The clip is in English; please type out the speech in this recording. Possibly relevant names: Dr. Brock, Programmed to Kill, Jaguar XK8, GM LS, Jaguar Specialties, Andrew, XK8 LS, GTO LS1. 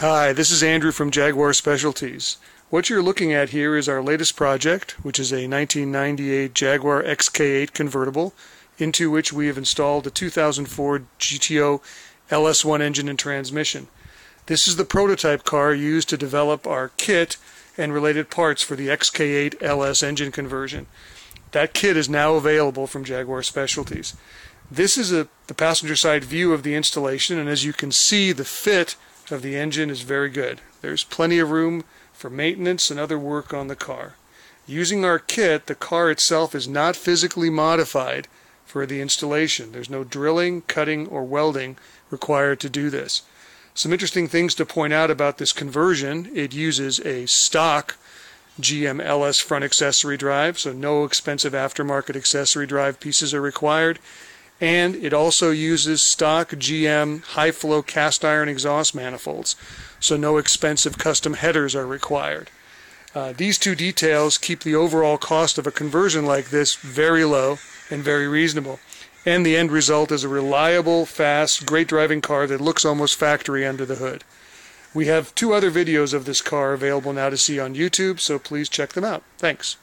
Hi, this is Andrew from Jaguar Specialties. What you're looking at here is our latest project, which is a 1998 Jaguar XK8 convertible, into which we have installed a 2004 GTO LS1 engine and transmission. This is the prototype car used to develop our kit and related parts for the XK8 LS engine conversion. That kit is now available from Jaguar Specialties. This is the passenger side view of the installation, and as you can see, the fit of the engine is very good. There's plenty of room for maintenance and other work on the car. Using our kit, the car itself is not physically modified for the installation. There's no drilling, cutting, or welding required to do this. Some interesting things to point out about this conversion: it uses a stock GM LS front accessory drive, so no expensive aftermarket accessory drive pieces are required. And it also uses stock GM high-flow cast iron exhaust manifolds, so no expensive custom headers are required. These two details keep the overall cost of a conversion like this very low and very reasonable. And the end result is a reliable, fast, great driving car that looks almost factory under the hood. We have two other videos of this car available now to see on YouTube, so please check them out. Thanks.